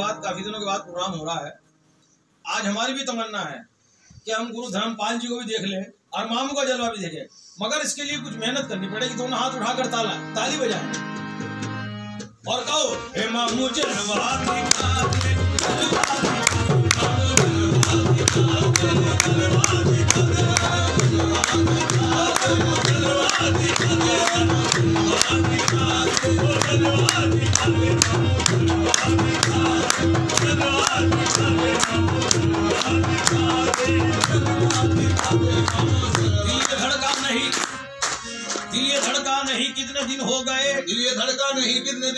काफी दिनों के बाद प्रोग्राम हो रहा है। आज हमारी भी तमन्ना है कि हम गुरु धर्मपाल जी को भी देख लें और मामू का जलवा भी देखें, मगर इसके लिए कुछ मेहनत करनी पड़ेगी। दोनों हाथ उठाकर ताली बजाएं और कहो हे मामू दिल ये धड़का नहीं कितने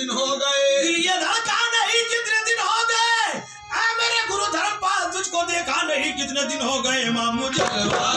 दिन हो गए ऐ मेरे गुरु धर्मपाल तुझको देखा नहीं कितने दिन हो गए। मामू जलवा